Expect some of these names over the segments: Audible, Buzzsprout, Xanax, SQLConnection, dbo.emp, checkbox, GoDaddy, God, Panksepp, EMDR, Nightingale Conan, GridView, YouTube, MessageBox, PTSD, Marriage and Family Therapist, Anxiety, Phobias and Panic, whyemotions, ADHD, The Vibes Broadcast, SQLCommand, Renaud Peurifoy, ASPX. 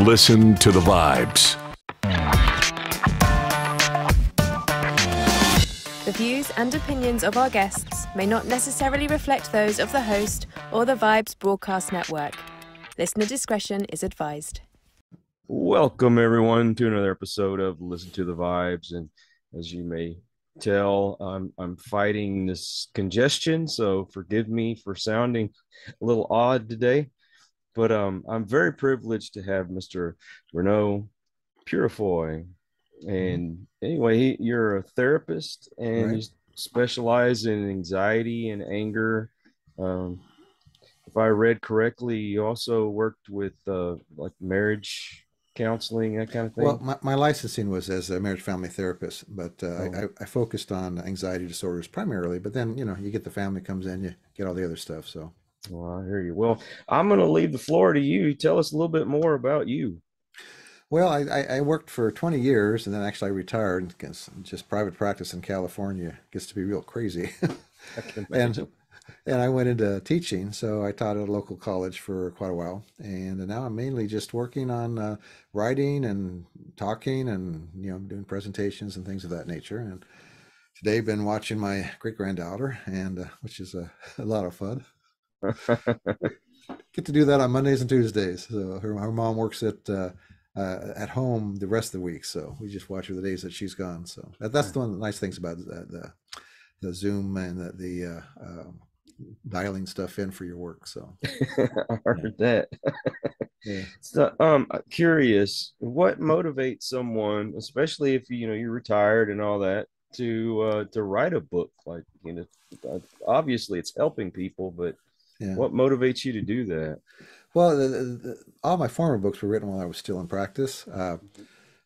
Listen to the vibes. The views and opinions of our guests may not necessarily reflect those of the host or the Vibes Broadcast Network. Listener discretion is advised. Welcome, everyone, to another episode of Listen to the Vibes. And as you may tell, I'm fighting this congestion, so forgive me for sounding a little odd today. But I'm very privileged to have Mr. Renaud Peurifoy. And anyway, you're a therapist, and you specialize in anxiety and anger. If I read correctly, you also worked with like marriage counseling, that kind of thing. Well, my licensing was as a marriage family therapist, but I focused on anxiety disorders primarily. But then, you know, you get the family comes in, you get all the other stuff. So. Well, I hear you. Well, I'm going to leave the floor to you. Tell us a little bit more about you. Well, I worked for 20 years, and then actually I retired because just private practice in California gets to be real crazy. I can imagine. And I went into teaching, so I taught at a local college for quite a while, and now I'm mainly just working on writing and talking, and you know, doing presentations and things of that nature. And today I've been watching my great-granddaughter, and which is a lot of fun. Get to do that on Mondays and Tuesdays. So her mom works at home the rest of the week, so we just watch her the days that she's gone. So that's one of the nice things about the Zoom and the dialing stuff in for your work. So I heard that. Yeah. So I'm curious, what motivates someone, especially if you know you're retired and all that, to write a book? Like, you know, obviously it's helping people, but yeah. What motivates you to do that? Well, all my former books were written while I was still in practice,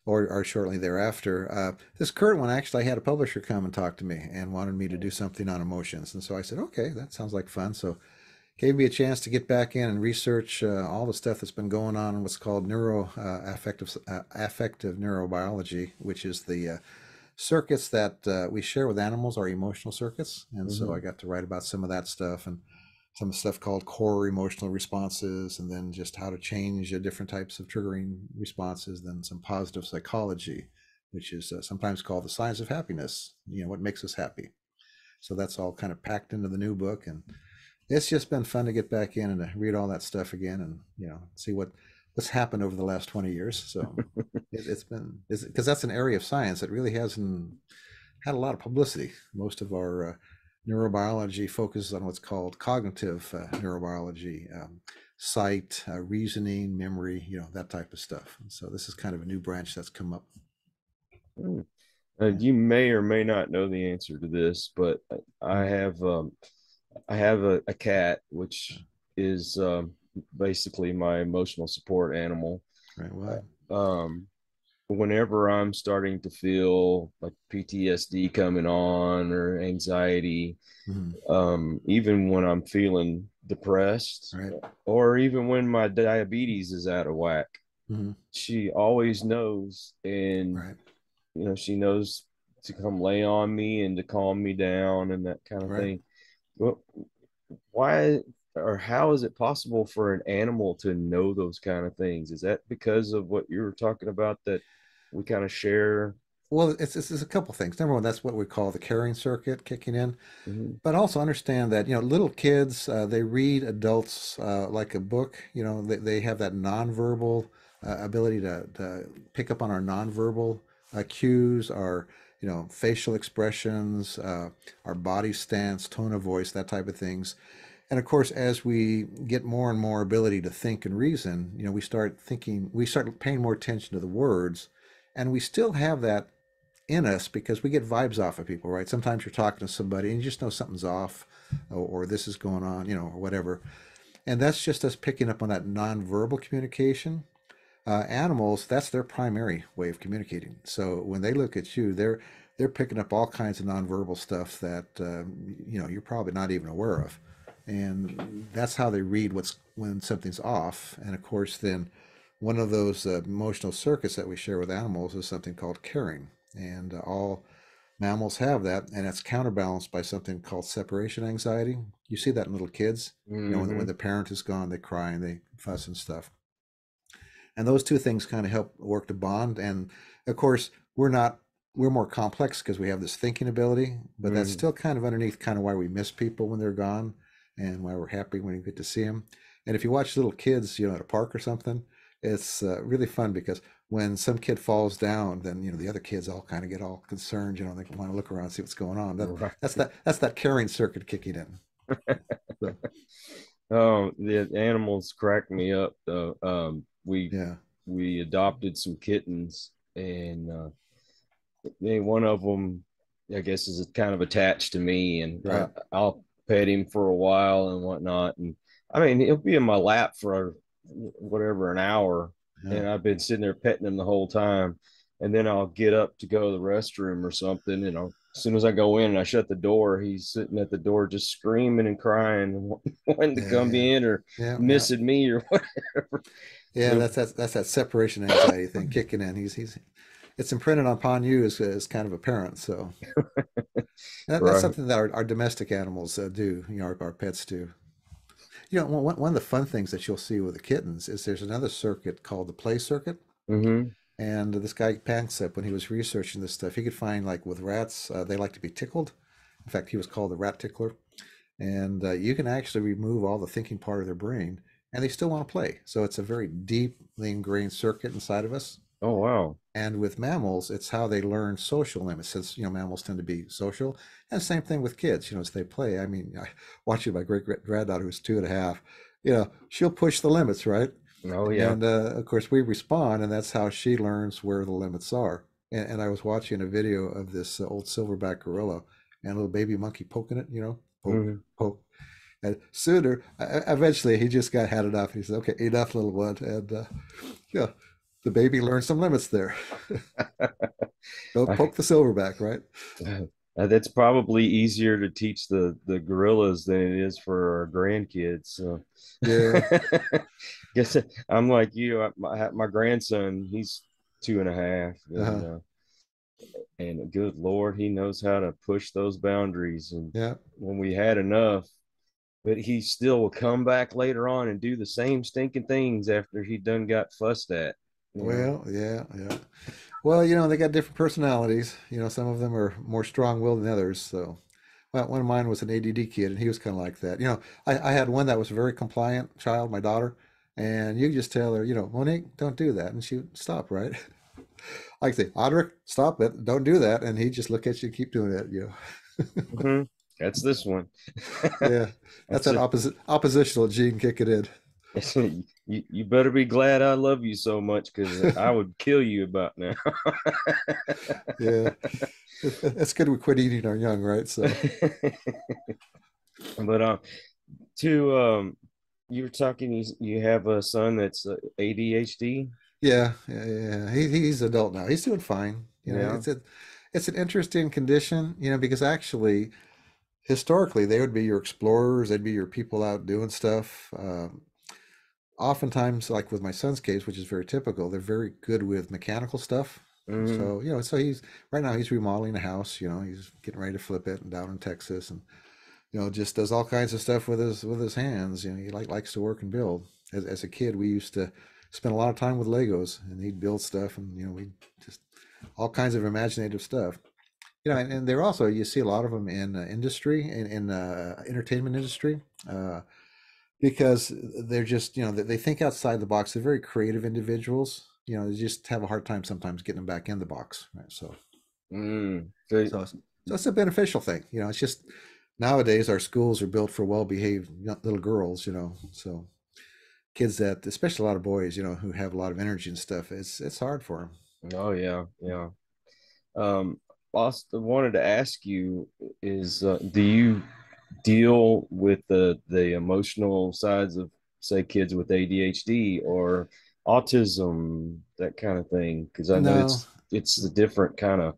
or shortly thereafter. This current one, actually, I had a publisher come and talk to me and wanted me to do something on emotions. And so I said, okay, that sounds like fun. So gave me a chance to get back in and research all the stuff that's been going on in what's called affective neurobiology, which is the circuits that we share with animals, our emotional circuits. And so I got to write about some of that stuff, and some stuff called core emotional responses, and then just how to change different types of triggering responses, then some positive psychology, which is sometimes called the science of happiness, you know, what makes us happy. So that's all kind of packed into the new book, and it's just been fun to get back in and to read all that stuff again, and you know, see what's happened over the last 20 years. So it's been, because that's an area of science that really hasn't had a lot of publicity. Most of our neurobiology focuses on what's called cognitive neurobiology, sight, reasoning, memory, you know, that type of stuff. And so this is kind of a new branch that's come up. You may or may not know the answer to this, but I have a cat, which is basically my emotional support animal. Right. Wow. Whenever I'm starting to feel like PTSD coming on or anxiety, even when I'm feeling depressed, or even when my diabetes is out of whack, she always knows, and you know, she knows to come lay on me and to calm me down and that kind of thing. Well, why or how is it possible for an animal to know those kind of things? Is that because of what you were talking about, that we kind of share? Well, it's a couple things. Number one, that's what we call the caring circuit kicking in, but also understand that, you know, little kids, they read adults like a book. You know, they have that nonverbal ability to pick up on our nonverbal cues, our, you know, facial expressions, our body stance, tone of voice, that type of things. And of course, as we get more and more ability to think and reason, you know, we start paying more attention to the words, and we still have that in us because we get vibes off of people, right? Sometimes you're talking to somebody and you just know something's off, or this is going on, you know, or whatever. And that's just us picking up on that nonverbal communication. Animals, that's their primary way of communicating. So when they look at you, they're picking up all kinds of nonverbal stuff that, you know, you're probably not even aware of. And that's how they read when something's off. And of course, then one of those emotional circuits that we share with animals is something called caring, and all mammals have that, and it's counterbalanced by something called separation anxiety. You see that in little kids, you know, when the parent is gone, they cry and they fuss and stuff. And those two things kind of help work to bond. And of course, we're more complex because we have this thinking ability, but that's still kind of underneath kind of why we miss people when they're gone and why we're happy when we get to see them. And if you watch little kids, you know, at a park or something, it's really fun, because when some kid falls down, then, you know, the other kids all kind of get all concerned, you know, they want to look around and see what's going on. That's that caring circuit kicking in. So. Oh, the animals crack me up though. We adopted some kittens, and one of them, I guess, is kind of attached to me, and right. I'll pet him for a while and whatnot. And I mean, he'll be in my lap for whatever, an hour. Yeah. And I've been sitting there petting him the whole time. And then I'll get up to go to the restroom or something. And as soon as I go in and I shut the door, he's sitting at the door just screaming and crying, wanting to come in or missing me or whatever. Yeah, so, that's that separation anxiety thing kicking in. It's imprinted upon you as kind of a parent. So that's something that our domestic animals do, you know, our pets do. You know, one of the fun things that you'll see with the kittens is there's another circuit called the play circuit. Mm-hmm. And this guy, Panksepp, when he was researching this stuff, he could find, like, with rats, they like to be tickled. In fact, he was called the rat tickler. And you can actually remove all the thinking part of their brain, and they still want to play. So it's a very deeply ingrained circuit inside of us. Oh, wow. And with mammals, it's how they learn social limits, since, you know, mammals tend to be social. And same thing with kids, you know, as they play. I mean, watching my great-granddaughter, who's 2.5, you know, she'll push the limits, right? Oh, yeah. And of course, we respond, and that's how she learns where the limits are. And I was watching a video of this old silverback gorilla and a little baby monkey poking it, you know, poke. And sooner, eventually, he just had enough. He said, okay, enough, little one. And yeah, the baby learned some limits there. Don't poke the silverback, right? That's probably easier to teach the gorillas than it is for our grandkids. So. Yeah. Guess I'm like you. My grandson, he's 2.5, and, and good Lord, he knows how to push those boundaries. And when we had enough, but he still will come back later on and do the same stinking things after he done got fussed at. Well, yeah. Well, you know, they got different personalities. You know, some of them are more strong-willed than others. So, well, one of mine was an ADD kid, and he was kind of like that. You know, I had one that was a very compliant child, my daughter, and you just tell her, you know, Monique, don't do that, and she would stop, right? I could say, Audric, stop it, don't do that, and he'd just look at you and keep doing it, you know. That's this one. Yeah, that's that oppositional gene kicking in. You better be glad I love you so much, because I would kill you about now. Yeah, that's good. We quit eating our young, right? So, but you were talking. You have a son that's ADHD. Yeah. He's adult now. He's doing fine. You know, it's an interesting condition. You know, because actually, historically, they would be your explorers. They'd be your people out doing stuff. Oftentimes, like with my son's case, which is very typical, they're very good with mechanical stuff. So, you know, so he's right now he's remodeling a house, you know, he's getting ready to flip it, and down in Texas, and, you know, just does all kinds of stuff with his hands. You know, he likes to work and build. As a kid, we used to spend a lot of time with Legos, and he'd build stuff, and, you know, we just all kinds of imaginative stuff, you know. And they're also, you see a lot of them in industry, in entertainment industry, because they're just, you know, they think outside the box. They're very creative individuals. You know, they just have a hard time sometimes getting them back in the box. Right? So, so it's a beneficial thing. You know, it's just nowadays our schools are built for well-behaved little girls. You know, so kids that, especially a lot of boys, you know, who have a lot of energy and stuff, it's hard for them. Oh yeah. Austin, wanted to ask you is, do you deal with the emotional sides of, say, kids with ADHD or autism, that kind of thing? Because I know it's the different kind of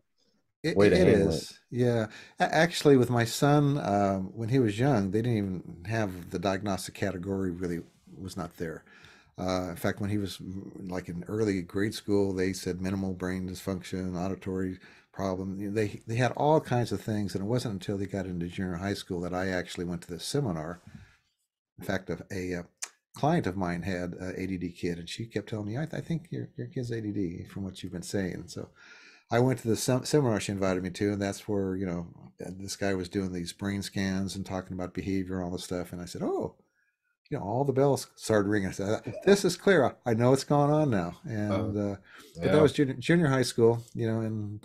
way to handle it. Yeah, actually, with my son, when he was young, they didn't even have the diagnostic category. Really, was not there. In fact, when he was like in early grade school, they said minimal brain dysfunction, auditory problem. They had all kinds of things, and it wasn't until they got into junior high school that I actually went to this seminar. In fact, a client of mine had an ADD kid, and she kept telling me, I think your kid's ADD from what you've been saying. So I went to the seminar she invited me to, and that's where, you know, this guy was doing these brain scans and talking about behavior and all this stuff. And I said, oh, you know, all the bells started ringing. I said, this is clear. I know what's going on now. And yeah. But that was junior high school, you know, and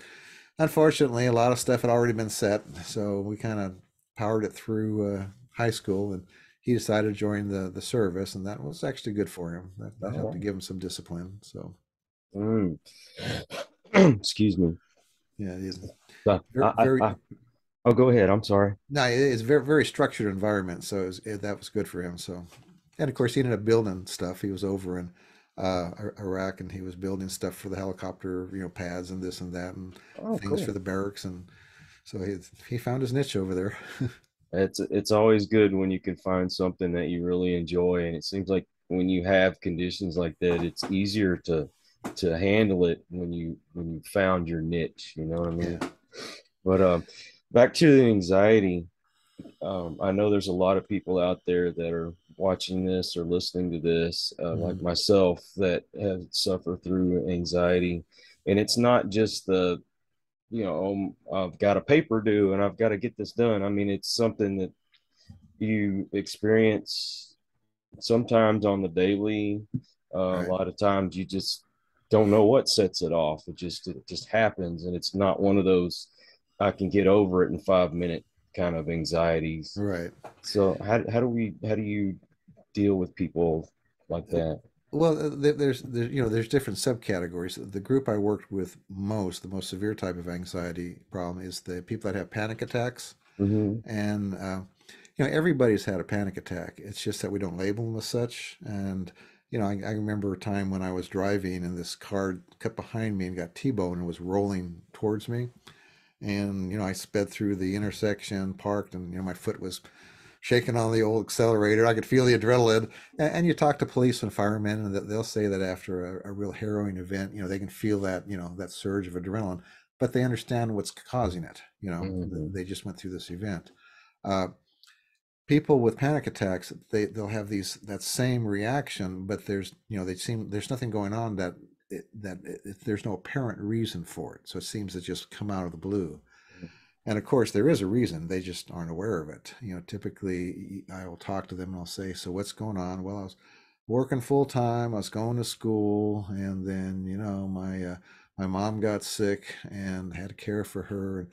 unfortunately, a lot of stuff had already been set. So we kind of powered it through high school, and he decided to join the service, and that was actually good for him. That helped to give him some discipline. So. Mm. Excuse me. Yeah, it is. Oh, go ahead. I'm sorry. No, it's very, very structured environment. So that was good for him. So, and of course, he ended up building stuff. He was over in Iraq, and he was building stuff for the helicopter, you know, pads and this and that, and things cool. for the barracks. And so he found his niche over there. It's always good when you can find something that you really enjoy. And it seems like when you have conditions like that, it's easier to handle it when you found your niche, you know what I mean? Yeah. But back to the anxiety, I know there's a lot of people out there that are watching this or listening to this, like myself, that have suffered through anxiety. And it's not just the, you know, I've got a paper due and I've got to get this done. I mean, it's something that you experience sometimes on the daily. A lot of times you just don't know what sets it off. It just happens, and it's not one of those I can get over it in 5 minutes kind of anxieties. Right. So how do you deal with people like that? Well, there's you know, there's different subcategories. The group I worked with most, the most severe type of anxiety problem, is the people that have panic attacks. Mm-hmm. And you know, everybody's had a panic attack. It's just that we don't label them as such. And you know, I remember a time when I was driving and this car cut behind me and got T-boned and was rolling towards me. And, you know, I sped through the intersection, parked, and, you know, my foot was shaking on the old accelerator. I could feel the adrenaline. And you talk to police and firemen, and they'll say that after a real harrowing event, you know, they can feel that, you know, that surge of adrenaline, but they understand what's causing it. You know, mm-hmm. they just went through this event. People with panic attacks, they'll have that same reaction, but there's, you know, there's nothing going on that there's no apparent reason for it. So it seems to just come out of the blue. Mm-hmm. And of course there is a reason, they just aren't aware of it. You know, typically I will talk to them and I'll say, so what's going on? Well, I was working full time, I was going to school, and then, you know, my mom got sick and had to care for her. And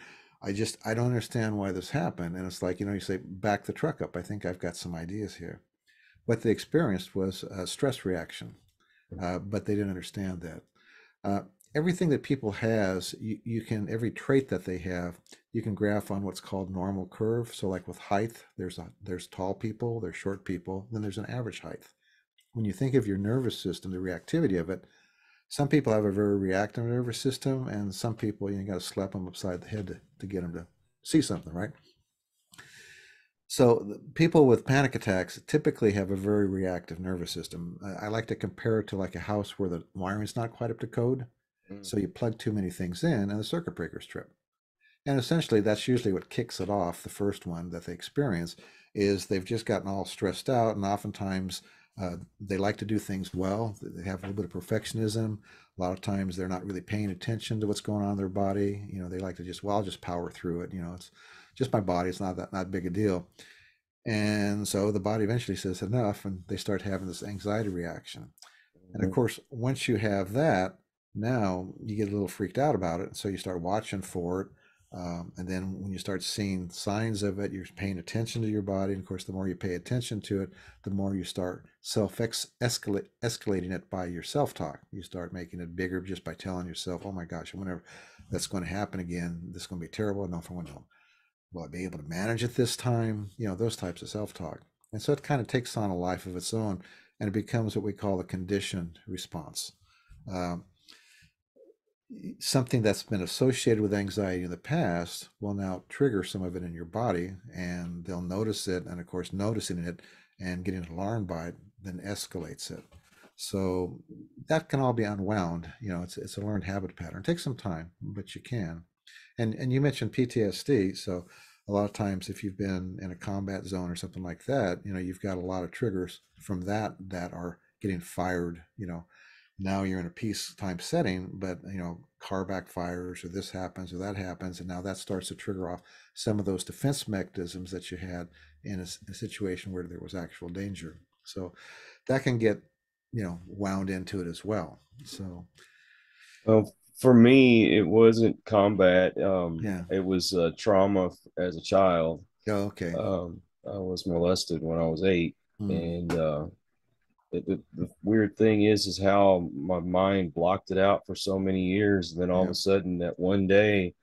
I don't understand why this happened. And it's like, you know, you say, back the truck up. I think I've got some ideas here. What they experienced was a stress reaction, but they didn't understand that. Everything that people has, every trait that they have, you can graph on what's called normal curve. So like with height, there's tall people, there's short people, then there's an average height. When you think of your nervous system, the reactivity of it, some people have a very reactive nervous system, and some people, you got to slap them upside the head to get them to see something, right? So people with panic attacks typically have a very reactive nervous system. I like to compare it to like a house where the wiring's not quite up to code. Mm. So you plug too many things in and the circuit breakers trip. And essentially that's usually what kicks it off. The first one that they experience is they've just gotten all stressed out, and oftentimes they like to do things well. They have a little bit of perfectionism. A lot of times they're not really paying attention to what's going on in their body. You know, they like to just, well, I'll just power through it. You know, it's just my body. It's not big a deal. And so the body eventually says enough, and they start having this anxiety reaction. Mm-hmm. And of course, once you have that, now you get a little freaked out about it. So you start watching for it. And then when you start seeing signs of it, you're paying attention to your body. And of course, the more you pay attention to it, the more you start escalating it by your self-talk. You start making it bigger just by telling yourself, oh my gosh, whenever that's going to happen again, this is going to be terrible. And if I wonder, will I be able to manage it this time? You know, those types of self-talk. And so it kind of takes on a life of its own, and it becomes what we call a conditioned response. Something that's been associated with anxiety in the past will now trigger some of it in your body, and they'll notice it. And of course, noticing it and getting alarmed by it then escalates it. So that can all be unwound. You know, it's a learned habit pattern. It takes some time, but you can. And you mentioned PTSD. So a lot of times if you've been in a combat zone or something like that, you know, you've got a lot of triggers from that are getting fired. You know, now you're in a peacetime setting, but, you know, car backfires or this happens or that happens, and now that starts to trigger off some of those defense mechanisms that you had in a situation where there was actual danger. So that can get, you know, wound into it as well. So, well, for me, it wasn't combat. It was trauma as a child. Oh, okay. I was molested when I was 8, and the weird thing is how my mind blocked it out for so many years, and then all of a sudden, that one day,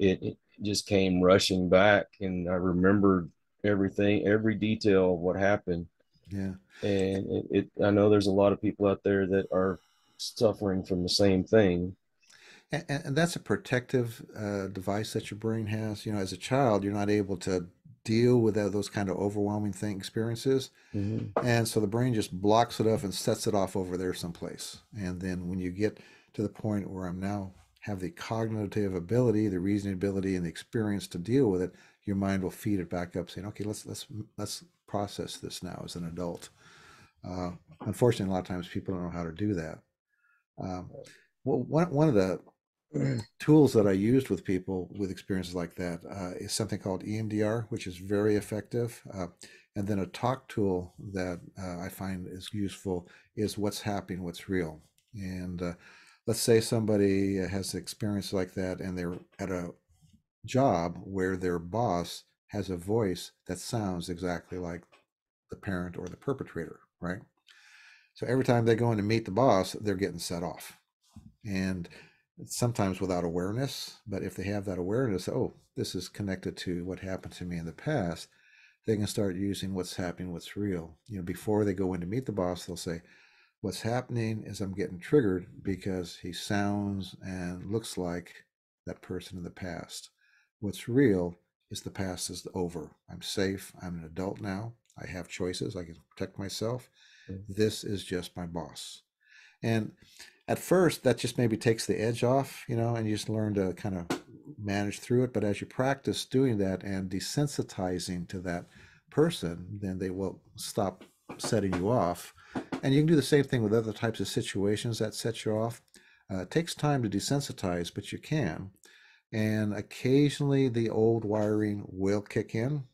it just came rushing back, and I remembered everything, every detail of what happened. Yeah. And I know there's a lot of people out there that are suffering from the same thing. And that's a protective device that your brain has. You know, as a child, you're not able to deal with those kind of overwhelming experiences. Mm-hmm. And so the brain just blocks it off and sets it off over there someplace. And then when you get to the point where I'm now have the cognitive ability, the reasoning ability, and the experience to deal with it, your mind will feed it back up saying, okay, let's process this now as an adult. Unfortunately, a lot of times people don't know how to do that. Well, one of the tools that I used with people with experiences like that is something called EMDR, which is very effective. And then a talk tool that I find is useful is what's happening, what's real. And let's say somebody has an experience like that and they're at a job where their boss has a voice that sounds exactly like the parent or the perpetrator, right? So every time they go in to meet the boss, they're getting set off. And sometimes without awareness, but if they have that awareness, oh, this is connected to what happened to me in the past, they can start using what's happening, what's real. You know, before they go in to meet the boss, they'll say, what's happening is I'm getting triggered because he sounds and looks like that person in the past. What's real is the past is over. I'm safe. I'm an adult now. I have choices. I can protect myself. Mm-hmm. This is just my boss. And at first, that just maybe takes the edge off, you know, and you just learn to kind of manage through it. But as you practice doing that and desensitizing to that person, then they will stop setting you off. And you can do the same thing with other types of situations that set you off. It takes time to desensitize, but you can. And occasionally the old wiring will kick in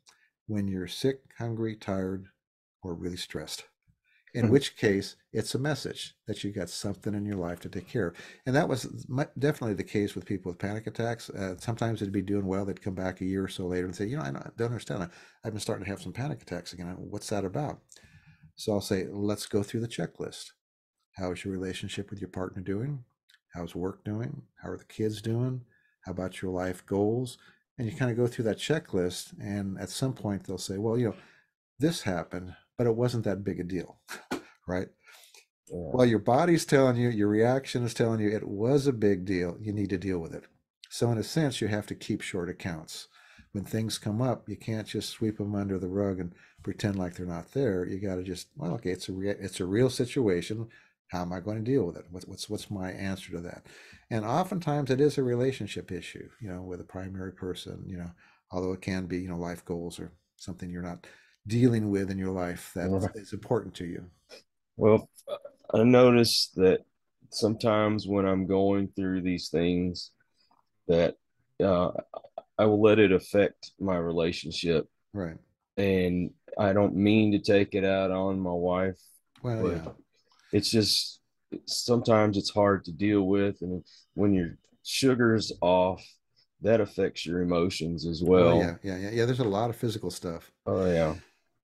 when you're sick, hungry, tired, or really stressed, in which case it's a message that you got something in your life to take care of. And that was definitely the case with people with panic attacks. Sometimes it'd be doing well. They'd come back a year or so later and say, you know, I don't understand. I've been starting to have some panic attacks again. What's that about? So I'll say, let's go through the checklist. How is your relationship with your partner doing? How's work doing? How are the kids doing? How about your life goals? And you kind of go through that checklist, and at some point they'll say, well, you know, this happened, but it wasn't that big a deal, right? Yeah. Well, your body's telling you, your reaction is telling you it was a big deal. You need to deal with it. So in a sense, you have to keep short accounts. When things come up, you can't just sweep them under the rug and pretend like they're not there. You got to just, well, okay, it's a real situation. How am I going to deal with it? What's my answer to that? And oftentimes it is a relationship issue, you know, with a primary person, you know, although it can be, you know, life goals or something you're not dealing with in your life that is important to you. Well, I notice that sometimes when I'm going through these things that I will let it affect my relationship. Right. And I don't mean to take it out on my wife. Well, yeah. It's just, sometimes it's hard to deal with. And when your sugar's off, that affects your emotions as well. Oh, yeah. There's a lot of physical stuff. Oh, yeah.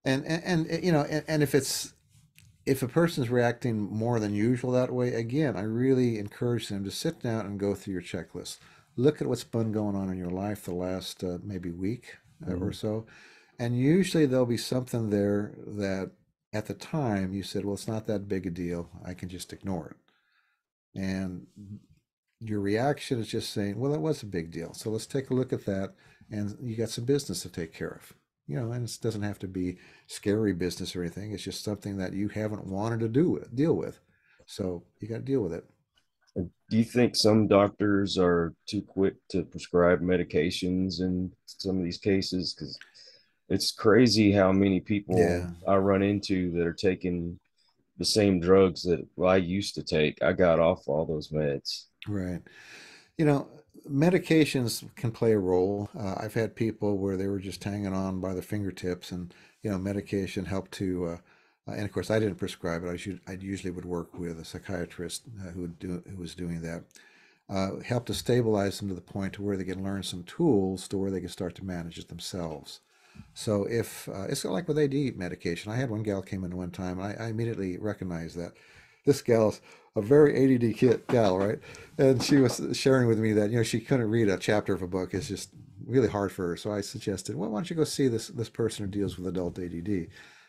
And you know, and if a person's reacting more than usual that way, again, I really encourage them to sit down and go through your checklist. Look at what's been going on in your life the last maybe week or so. And usually there'll be something there that, at the time you said, well, it's not that big a deal. I can just ignore it. And your reaction is just saying, well, it was a big deal. So let's take a look at that. And you got some business to take care of, you know, and it doesn't have to be scary business or anything. It's just something that you haven't wanted to deal with. So you got to deal with it. Do you think some doctors are too quick to prescribe medications in some of these cases? Because it's crazy how many people I run into that are taking the same drugs that I used to take. I got off all those meds. Right. You know, medications can play a role. I've had people where they were just hanging on by the fingertips, and, you know, medication helped to, and of course I didn't prescribe it. I usually would work with a psychiatrist who was doing that, helped to stabilize them to the point to where they can learn some tools to where they can start to manage it themselves. So if, it's like with AD medication. I had one gal came in one time, and I immediately recognized that. This gal's a very ADD gal, right? And she was sharing with me that, you know, she couldn't read a chapter of a book. It's just really hard for her. So I suggested, well, why don't you go see this person who deals with adult ADD?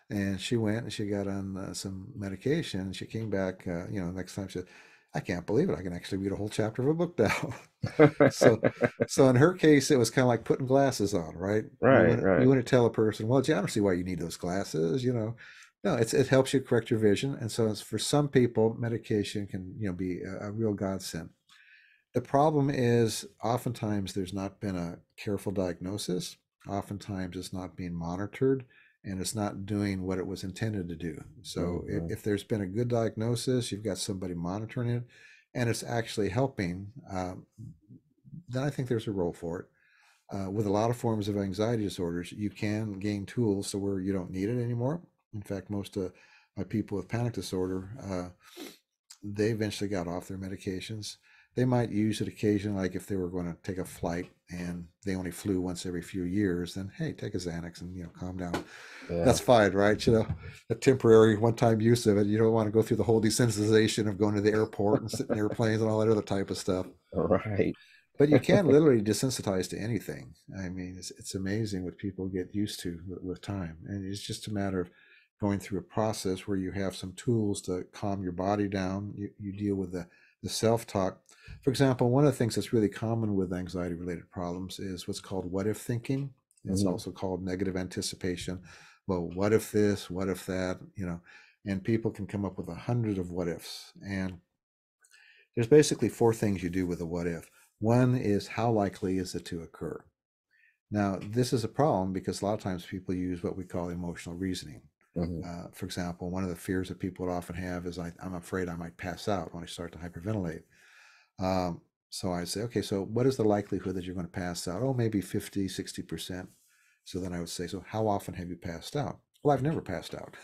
And she went and she got on some medication, and she came back, you know, next time she said, I can't believe it. I can actually read a whole chapter of a book now. so in her case, it was kind of like putting glasses on, right? Right. You wouldn't tell a person, well, gee, I don't see why you need those glasses, you know. No, it helps you correct your vision. And so it's, for some people, medication can, you know, be a real godsend. The problem is oftentimes there's not been a careful diagnosis. Oftentimes it's not being monitored, and it's not doing what it was intended to do. So mm-hmm. if there's been a good diagnosis, you've got somebody monitoring it, and it's actually helping, then I think there's a role for it. With a lot of forms of anxiety disorders, you can gain tools to where you don't need it anymore. In fact, most of my people with panic disorder, they eventually got off their medications. They might use it occasionally, like if they were going to take a flight and they only flew once every few years, then, hey, take a Xanax and, you know, calm down. Yeah. That's fine, right? You know, a temporary one-time use of it. You don't want to go through the whole desensitization of going to the airport and sitting in airplanes and all that other type of stuff. Right. But you can literally desensitize to anything. I mean, it's amazing what people get used to with time. And it's just a matter of going through a process where you have some tools to calm your body down. You deal with the self-talk. For example, one of the things that's really common with anxiety-related problems is what's called what-if thinking. It's mm-hmm. also called negative anticipation. Well, what if this, what if that, you know, and people can come up with 100 of what-ifs. And there's basically 4 things you do with a what-if. One is, how likely is it to occur? Now, this is a problem because a lot of times people use what we call emotional reasoning. Mm-hmm. For example, one of the fears that people would often have is, I'm afraid I might pass out when I start to hyperventilate. So I say, okay, so what is the likelihood that you're going to pass out? Oh, maybe 50, 60%. So then I would say, so how often have you passed out? Well, I've never passed out.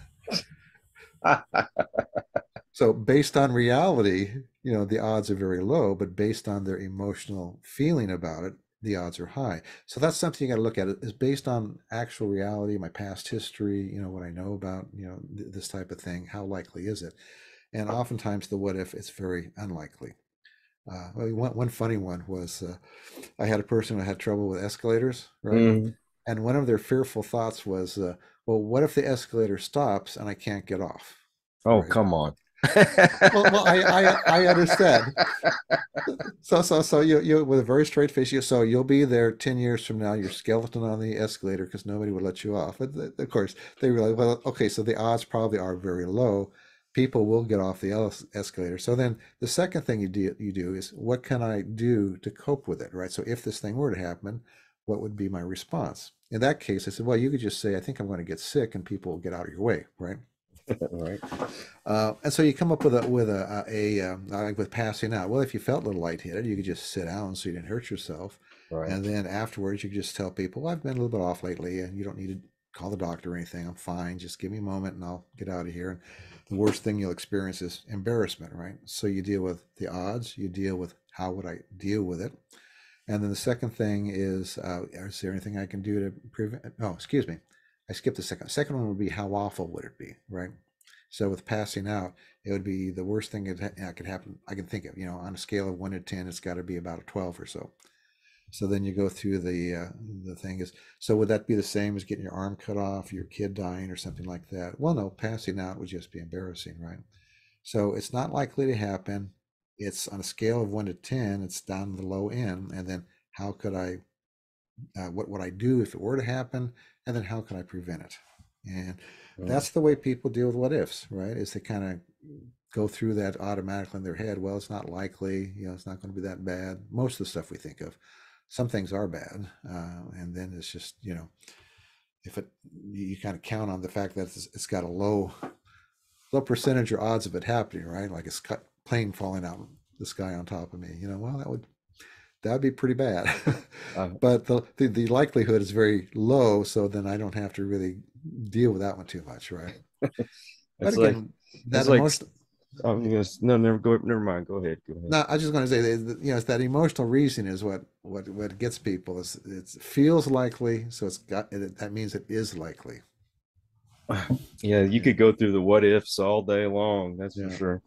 So based on reality, you know, the odds are very low, but based on their emotional feeling about it, the odds are high. So that's something you got to look at, is based on actual reality, my past history, you know, what I know about, you know, this type of thing, how likely is it? And oftentimes the what if, it's very unlikely. One funny one was, I had a person who had trouble with escalators, right? Mm. And one of their fearful thoughts was, well, what if the escalator stops and I can't get off? Oh, right? Come on. well, I understand. So you with a very straight face, so you'll be there 10 years from now, you're skeleton on the escalator because nobody would let you off. But of course, they realize, well, okay, so the odds probably are very low. People will get off the escalator. So then the second thing you do is, what can I do to cope with it, right? So if this thing were to happen, what would be my response? In that case, I said, well, you could just say, I think I'm going to get sick, and people will get out of your way, right? Right. And so you come up with passing out. Well, if you felt a little lightheaded, you could just sit down so you didn't hurt yourself. Right. And then afterwards, you could just tell people, well, I've been a little bit off lately, and you don't need to call the doctor or anything. I'm fine. Just give me a moment, and I'll get out of here. And the worst thing you'll experience is embarrassment, right? So you deal with the odds. You deal with, how would I deal with it? And then the second thing is there anything I can do to prevent? Oh, excuse me. I skipped the second. Second one would be, how awful would it be, right? So with passing out, it would be the worst thing that could happen. I can think of, you know, on a scale of 1 to 10, it's got to be about a 12 or so. So then you go through the thing is, so would that be the same as getting your arm cut off, your kid dying, or something like that? Well, no, passing out would just be embarrassing, right? So it's not likely to happen. It's on a scale of 1 to 10, it's down the low end. And then how could I, what would I do if it were to happen? And then how can I prevent it? And that's the way people deal with what ifs, right? Is they kind of go through that automatically in their head. Well, it's not likely, you know, it's not going to be that bad. Most of the stuff we think of, some things are bad, and then it's just, you know, if it, you kind of count on the fact that it's got a low percentage or odds of it happening, right? Like a plane falling out of the sky on top of me, you know, well, that would be pretty bad. But the likelihood is very low, so then I don't have to really deal with that one too much, right? But again, that's like, never mind, go ahead. No, I was just going to say that, you know, it's that emotional reasoning is what gets people. It feels likely, so it's got, that means it is likely. Yeah, you could go through the what ifs all day long, that's for sure.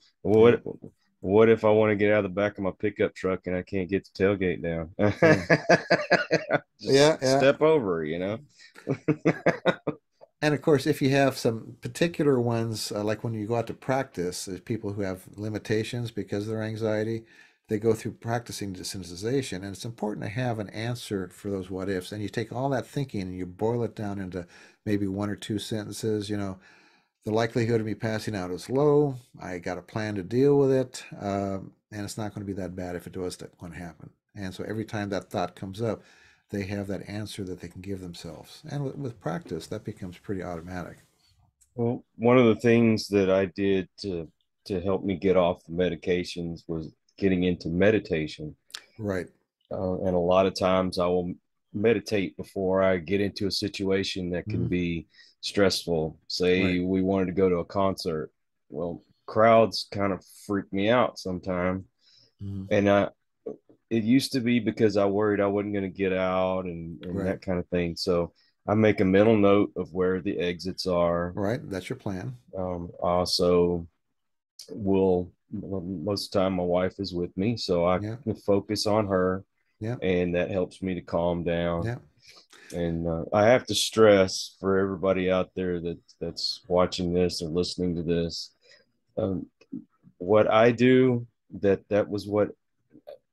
What if I want to get out of the back of my pickup truck and I can't get the tailgate down? Step over, you know. And of course, if you have some particular ones, like when you go out to practice, there's people who have limitations because of their anxiety. They go through practicing desensitization, and it's important to have an answer for those what ifs. And you take all that thinking and you boil it down into maybe one or two sentences. You know, the likelihood of me passing out is low. I got a plan to deal with it, and it's not going to be that bad if it was going to happen. And so every time that thought comes up, they have that answer that they can give themselves. And with practice, that becomes pretty automatic. Well, one of the things that I did to help me get off the medications was getting into meditation. Right. And a lot of times I will meditate before I get into a situation that can be stressful. Say we wanted to go to a concert. Well, crowds kind of freak me out sometimes. And it used to be because I worried I wasn't going to get out and that kind of thing. So I make a mental note of where the exits are. Right. That's your plan. Also, most of the time my wife is with me, so I can focus on her. Yeah. And that helps me to calm down. Yeah. And I have to stress for everybody out there that's watching this or listening to this, what I do, that was what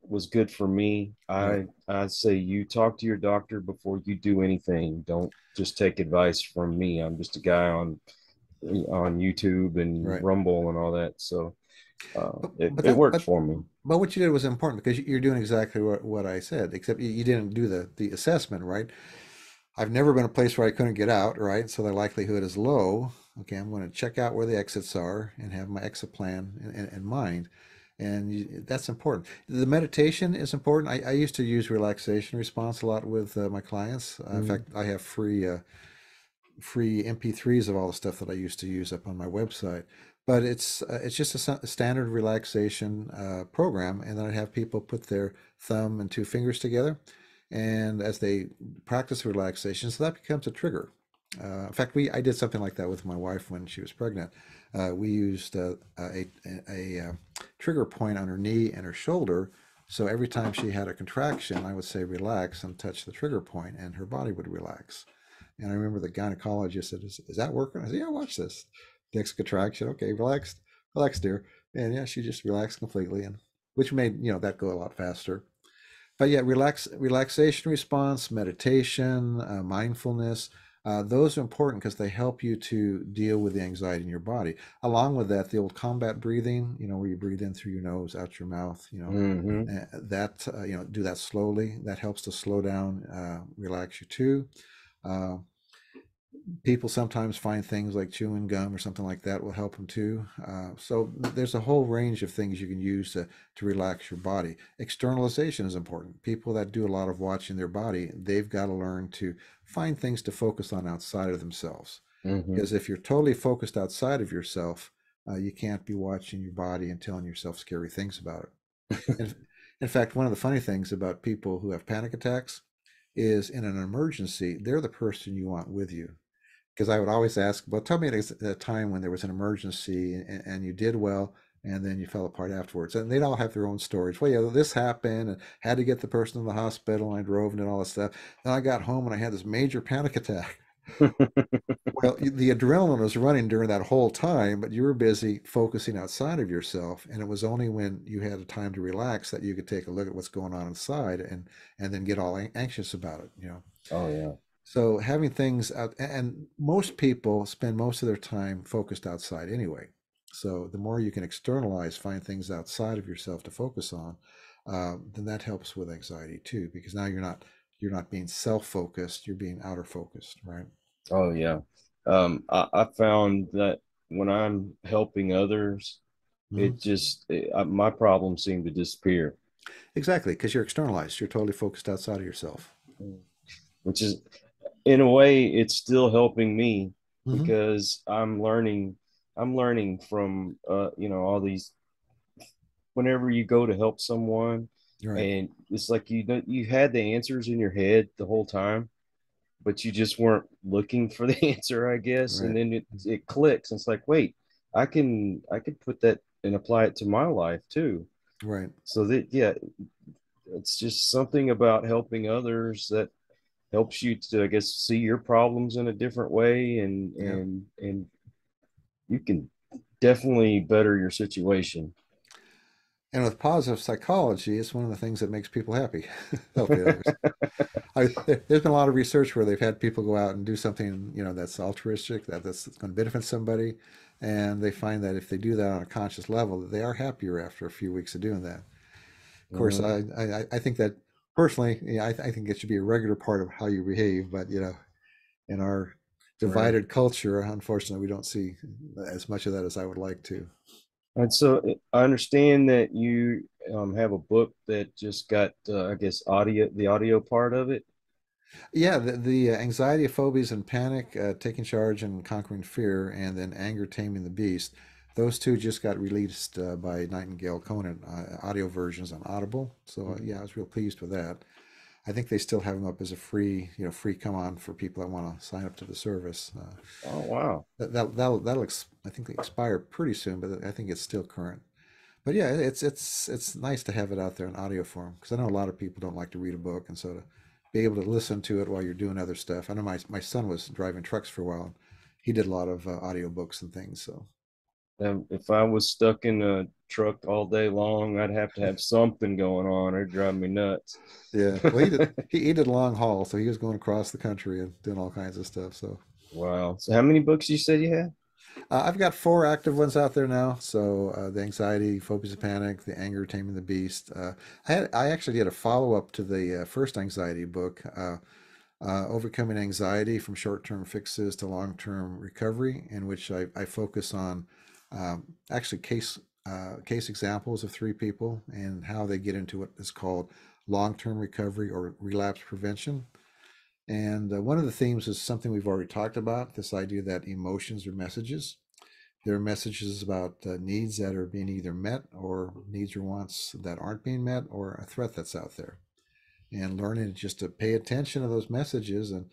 was good for me. I say you talk to your doctor before you do anything. Don't just take advice from me. I'm just a guy on YouTube and Rumble and all that. So it worked for me. But what you did was important, because you're doing exactly what I said, except you didn't do the assessment, right? I've never been a place where I couldn't get out, right? So the likelihood is low. Okay, I'm going to check out where the exits are and have my exit plan in mind. And that's important. The meditation is important. I used to use relaxation response a lot with my clients. In fact, I have free MP3s of all the stuff that I used to use up on my website. But it's just a standard relaxation program, and then I'd have people put their thumb and two fingers together, and as they practice relaxation, so that becomes a trigger. In fact, I did something like that with my wife when she was pregnant. We used a trigger point on her knee and her shoulder, so every time she had a contraction, I would say relax and touch the trigger point, and her body would relax. And I remember the gynecologist said, "Is that working?" I said, "Yeah, watch this. Next contraction, okay, relax, dear." And yeah, she just relaxed completely, and which made, you know, that go a lot faster. But yeah, relaxation response, meditation, mindfulness. Those are important because they help you to deal with the anxiety in your body. Along with that, the old combat breathing, you know, where you breathe in through your nose, out your mouth, you know, that, you know, do that slowly. That helps to slow down, relax you too. People sometimes find things like chewing gum or something like that will help them too. So there's a whole range of things you can use to relax your body. Externalization is important. People that do a lot of watching their body, they've got to learn to find things to focus on outside of themselves. Because if you're totally focused outside of yourself, you can't be watching your body and telling yourself scary things about it. In fact, one of the funny things about people who have panic attacks is in an emergency, they're the person you want with you. Because I would always ask, well, tell me a time when there was an emergency and you did well, and then you fell apart afterwards. And they'd all have their own stories. Well, yeah, this happened, and had to get the person in the hospital, and I drove and did all this stuff. Then I got home and I had this major panic attack. Well, the adrenaline was running during that whole time, but you were busy focusing outside of yourself. And it was only when you had a time to relax that you could take a look at what's going on inside and then get all anxious about it, you know? Oh, yeah. So having things out, and most people spend most of their time focused outside anyway. So the more you can externalize, find things outside of yourself to focus on, then that helps with anxiety too, because now you're not being self-focused, you're being outer focused, right? Oh yeah. I found that when I'm helping others, it just, my problems seem to disappear. Exactly, because you're externalized. You're totally focused outside of yourself. Which is, in a way, it's still helping me because I'm learning from, you know, all these, whenever you go to help someone, right. And it's like, you had the answers in your head the whole time, but you just weren't looking for the answer, I guess. Right. And then it clicks. And it's like, wait, I can put that and apply it to my life too. Right. So that, yeah, it's just something about helping others that helps you to, I guess, see your problems in a different way. And, yeah. and you can definitely better your situation. And with positive psychology, it's one of the things that makes people happy. There's been a lot of research where they've had people go out and do something, you know, that's altruistic, that's going to benefit somebody. And they find that if they do that on a conscious level, they are happier after a few weeks of doing that. Of course, I think that personally, yeah, I think it should be a regular part of how you behave. But, you know, in our divided culture, unfortunately, we don't see as much of that as I would like to. And so I understand that you have a book that just got, I guess, the audio part of it. Yeah, the Anxiety, Phobias, and Panic, Taking Charge and Conquering Fear, and then Anger, Taming the Beast. Those two just got released by Nightingale Conan, audio versions on Audible. So yeah, I was real pleased with that. I think they still have them up as a free, you know, come on for people that want to sign up to the service. Oh wow! I think they expire pretty soon, but I think it's still current. But yeah, it's nice to have it out there in audio form, because I know a lot of people don't like to read a book, and so to be able to listen to it while you're doing other stuff. I know my son was driving trucks for a while. And he did a lot of audio books and things. So, if I was stuck in a truck all day long, I'd have to have something going on. It'd drive me nuts. Yeah, well, he did long haul, so he was going across the country and doing all kinds of stuff. So, wow. So, how many books you said you had? I've got 4 active ones out there now. So, the Anxiety, Phobias and Panic, the Anger, Taming the Beast. I actually did a follow up to the first anxiety book, Overcoming Anxiety from Short-Term Fixes to Long-Term Recovery, in which I focus on. Actually case examples of 3 people and how they get into what is called long-term recovery or relapse prevention. And one of the themes is something we've already talked about, this idea that emotions are messages. They're messages about needs that are being either met, or needs or wants that aren't being met, or a threat that's out there. And learning just to pay attention to those messages and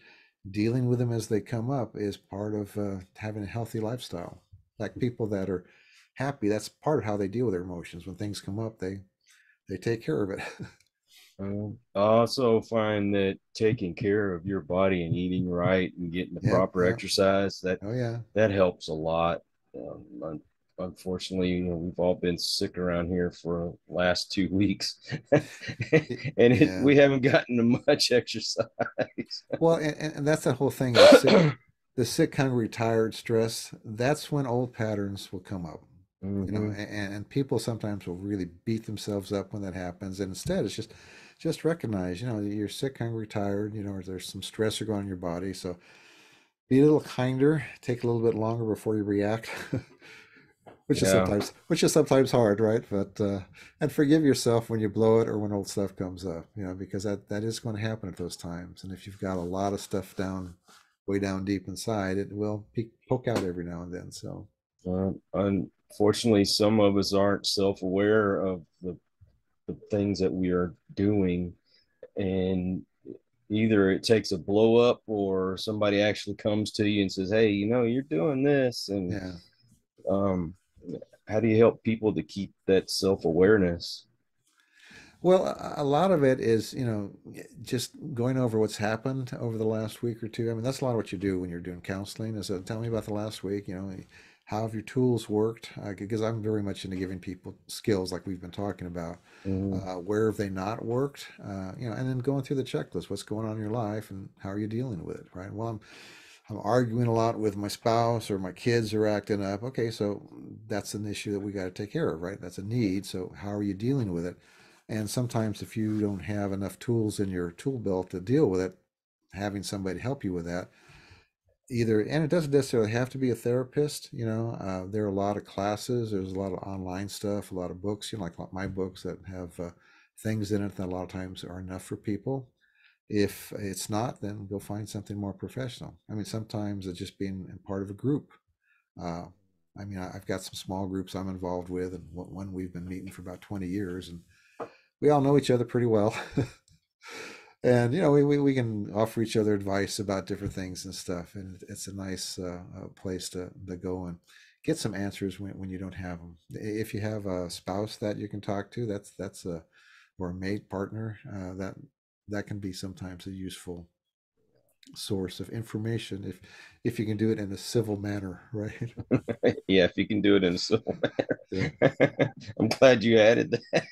dealing with them as they come up is part of having a healthy lifestyle. Like people that are happy, that's part of how they deal with their emotions. When things come up, they take care of it. I also find that taking care of your body and eating right and getting the proper exercise, that helps a lot. Unfortunately, you know, we've all been sick around here for the last 2 weeks and we haven't gotten to much exercise. Well, and that's the whole thing. The sick, hungry, tired, stress, that's when old patterns will come up, you know, and people sometimes will really beat themselves up when that happens. And instead, it's just recognize, you know, you're sick, hungry, tired, you know, or there's some stressor going on in your body. So be a little kinder, take a little bit longer before you react, which is sometimes hard, right? But, and forgive yourself when you blow it or when old stuff comes up, you know, because that is going to happen at those times. And if you've got a lot of stuff way down deep inside, it will poke out every now and then. So unfortunately, some of us aren't self-aware of the things that we are doing, and either it takes a blow up or somebody actually comes to you and says, hey, you know, you're doing this. And how do you help people to keep that self-awareness? Well, a lot of it is, you know, just going over what's happened over the last week or two. I mean, that's a lot of what you do when you're doing counseling is, tell me about the last week, you know, how have your tools worked? Because I'm very much into giving people skills like we've been talking about. Where have they not worked? You know, and then going through the checklist, what's going on in your life and how are you dealing with it, right? Well, I'm arguing a lot with my spouse, or my kids are acting up. Okay, so that's an issue that we got to take care of, right? That's a need. So how are you dealing with it? And sometimes if you don't have enough tools in your tool belt to deal with it, having somebody help you with that, either, and it doesn't necessarily have to be a therapist, you know, there are a lot of classes, there's a lot of online stuff, a lot of books, you know, like my books that have things in it that a lot of times are enough for people. If it's not, then go find something more professional. I mean, sometimes it's just being part of a group. I mean, I've got some small groups I'm involved with, and one we've been meeting for about 20 years, and we all know each other pretty well. And, you know, we can offer each other advice about different things and stuff. And it's a nice place to go and get some answers when you don't have them. If you have a spouse that you can talk to, that's a, or a mate, partner, that can be sometimes a useful source of information if you can do it in a civil manner, right? Yeah, if you can do it in a civil manner. Yeah. I'm glad you added that.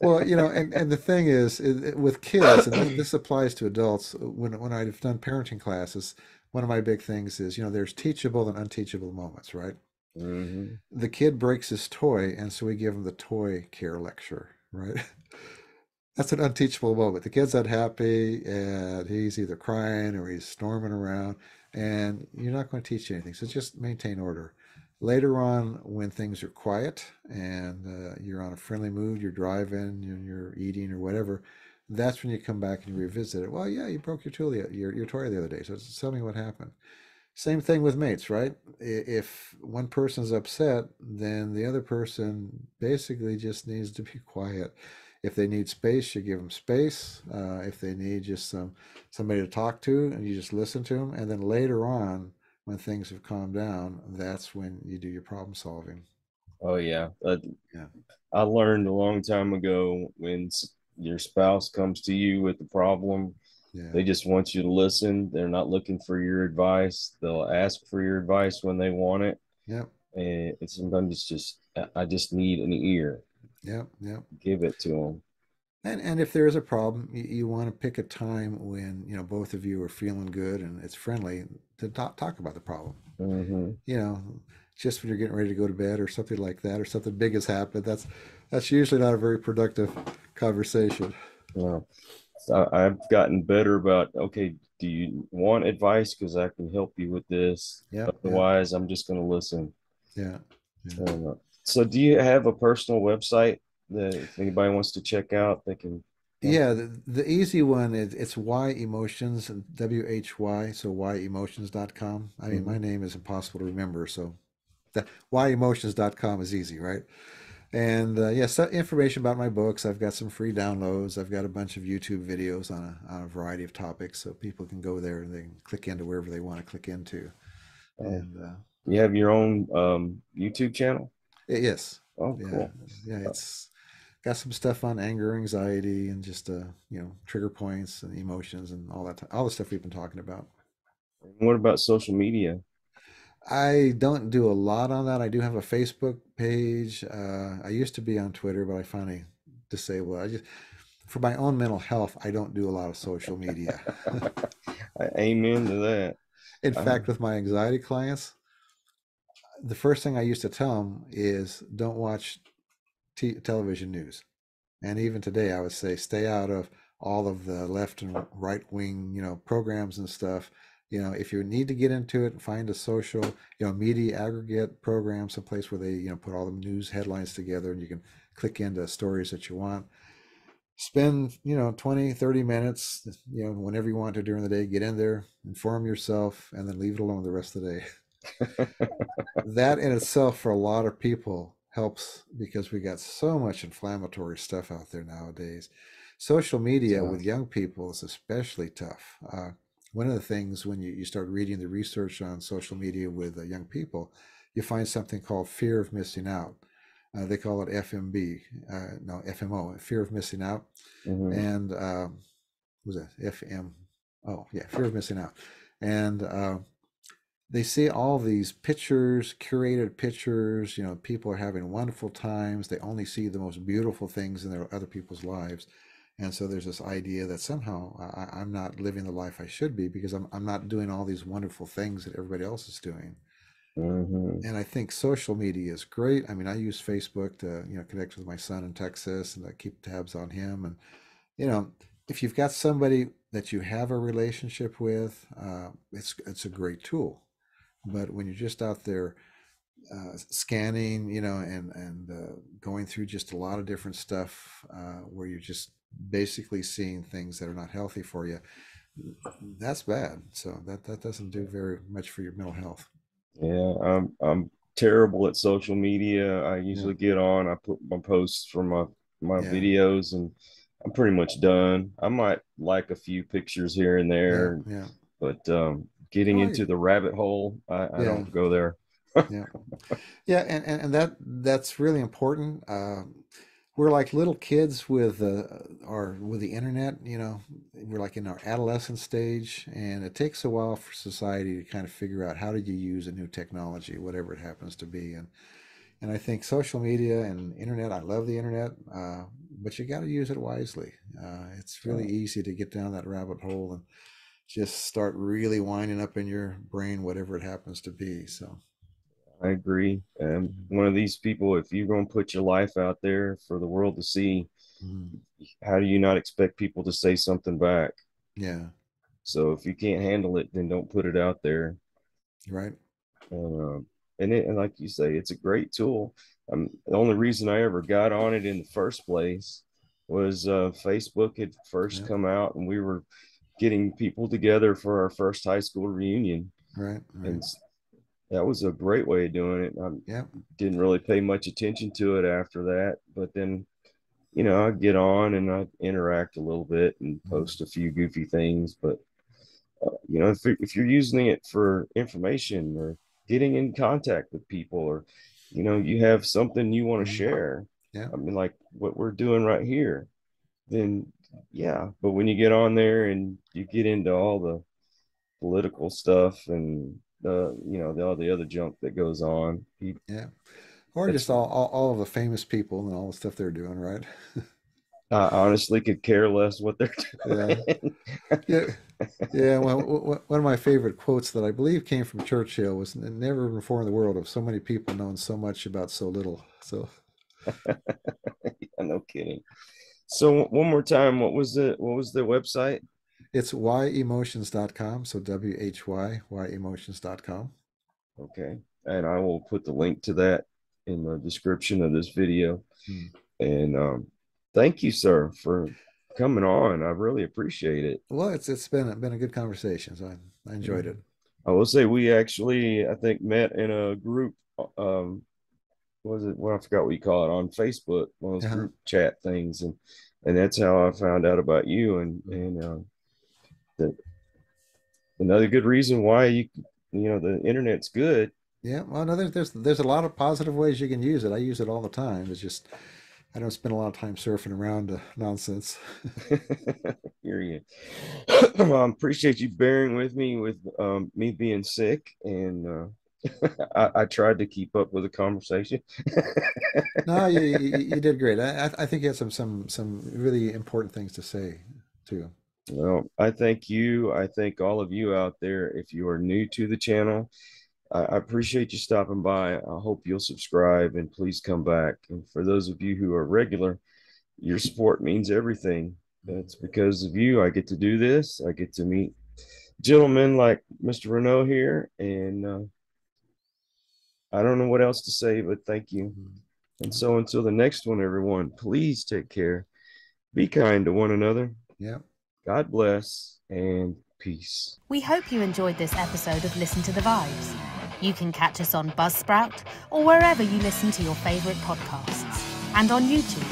Well, you know, and the thing is, with kids, and this applies to adults, when I've done parenting classes, one of my big things is, you know, there's teachable and unteachable moments, right? Mm-hmm. The kid breaks his toy, and so we give him the toy care lecture, right? That's an unteachable moment. The kid's unhappy, and he's either crying or he's storming around, and you're not going to teach anything. So just maintain order. Later on, when things are quiet and you're on a friendly mood, you're driving and you're eating or whatever, that's when you come back and you revisit it. Well, yeah, you broke your tool, your toy the other day, so tell me what happened. Same thing with mates, right? If one person's upset, then the other person basically just needs to be quiet. If they need space, you give them space. If they need just somebody to talk to, and you just listen to them. And then later on, when things have calmed down, that's when you do your problem solving. Oh, yeah. Yeah. I learned a long time ago, when your spouse comes to you with the problem, yeah, they just want you to listen. They're not looking for your advice. They'll ask for your advice when they want it. Yep. And it's sometimes it's just, I just need an ear. Yep, yep. Give it to them. And if there is a problem, you want to pick a time when, you know, both of you are feeling good and it's friendly to talk about the problem. Mm-hmm. You know, just when you're getting ready to go to bed or something like that, or something big has happened, that's usually not a very productive conversation. Yeah. So I've gotten better about, okay, do you want advice? Because I can help you with this. Yep, otherwise, yep, I'm just going to listen. Yeah. Yeah. So do you have a personal website that if anybody wants to check out, they can? Yeah, the easy one is, it's Y Emotions, W-H-Y, so yemotions.com. I mean, my name is impossible to remember, so yemotions.com is easy, right? And yeah, so information about my books. I've got some free downloads. I've got a bunch of YouTube videos on a variety of topics, so people can go there and they can click into wherever they want to click into. And you have your own YouTube channel? Yes. Oh, yeah. Cool. Yeah, it's got some stuff on anger, anxiety, and just you know, trigger points and emotions and all that, all the stuff we've been talking about. What about social media? I don't do a lot on that. I do have a Facebook page. I used to be on Twitter, but I finally disabled. I just, for my own mental health, I don't do a lot of social media. Amen to that. In fact, with my anxiety clients, the first thing I used to tell them is, don't watch television news. And even today, I would say, stay out of all of the left and right wing, you know, programs and stuff. You know, if you need to get into it, find a social, you know, media aggregate program, someplace where they, you know, put all the news headlines together and you can click into stories that you want. Spend, you know, 20, 30 minutes, you know, whenever you want to during the day, get in there, inform yourself, and then leave it alone the rest of the day. That in itself, for a lot of people, helps, because we got so much inflammatory stuff out there nowadays. Social media with young people is especially tough. One of the things, when you start reading the research on social media with young people, you find something called fear of missing out. They call it FMO, fear of missing out. Mm-hmm. And what was that? Oh yeah, fear of missing out. And they see all these pictures, curated pictures, you know, people are having wonderful times. They only see the most beautiful things in their other people's lives. And so there's this idea that somehow I'm not living the life I should be because I'm not doing all these wonderful things that everybody else is doing. Mm-hmm. And I think social media is great. I mean, I use Facebook to, you know, connect with my son in Texas, and I keep tabs on him. And, you know, if you've got somebody that you have a relationship with, it's a great tool. But when you're just out there scanning, you know, and going through just a lot of different stuff where you're just basically seeing things that are not healthy for you, that's bad. So that doesn't do very much for your mental health. Yeah, I'm terrible at social media. I usually get on, I put my posts from my videos, and I'm pretty much done. I might like a few pictures here and there, but getting into the rabbit hole, I don't go there. And that's really important. We're like little kids with the internet, you know. We're like in our adolescent stage, and it takes a while for society to kind of figure out how do you use a new technology, whatever it happens to be. And I think social media and internet, I love the internet, but you got to use it wisely. It's really easy to get down that rabbit hole and just start really winding up in your brain, whatever it happens to be. So I agree. And one of these people, if you're going to put your life out there for the world to see, how do you not expect people to say something back? Yeah. So if you can't handle it, then don't put it out there. Right. And like you say, it's a great tool. The only reason I ever got on it in the first place was Facebook had first come out, and we were getting people together for our first high school reunion. Right. And that was a great way of doing it. I didn't really pay much attention to it after that, but then, you know, I get on and I interact a little bit and post a few goofy things. But you know, if you're using it for information or getting in contact with people, or, you know, you have something you want to share. Yeah. I mean, like what we're doing right here, then but when you get on there and you get into all the political stuff and you know, all the other junk that goes on. Or just all of the famous people and all the stuff they're doing, right? I honestly could care less what they're doing. Yeah. Well, one of my favorite quotes that I believe came from Churchill was, "Never before in the world have so many people known so much about so little." So, no kidding. So one more time, what was the website? It's whyemotions.com. So WHY, whyemotions.com. Okay. And I will put the link to that in the description of this video. And thank you, sir, for coming on. I really appreciate it. Well, it's been a good conversation. So I enjoyed it. I will say we actually, I think, met in a group. I forgot what you call it on Facebook, one of those group chat things. And that's how I found out about you. That another good reason why you know, the internet's good. Yeah, well, no, there's a lot of positive ways you can use it. I use it all the time. It's just I don't spend a lot of time surfing around nonsense. Hear you. Well, I appreciate you bearing with me being sick, and I tried to keep up with the conversation. No, you did great. I think you had some really important things to say too. Well, I thank you. I thank all of you out there. If you are new to the channel, I appreciate you stopping by. I hope you'll subscribe and please come back. And for those of you who are regular, your support means everything. That's because of you. I get to do this. I get to meet gentlemen like Mr. Renaud here. And I don't know what else to say, but thank you. And so until the next one, everyone, please take care. Be kind to one another. Yeah. God bless and peace. We hope you enjoyed this episode of Listen to the Vibes. You can catch us on Buzzsprout or wherever you listen to your favorite podcasts, and on YouTube.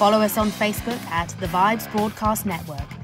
Follow us on Facebook at The Vibes Broadcast Network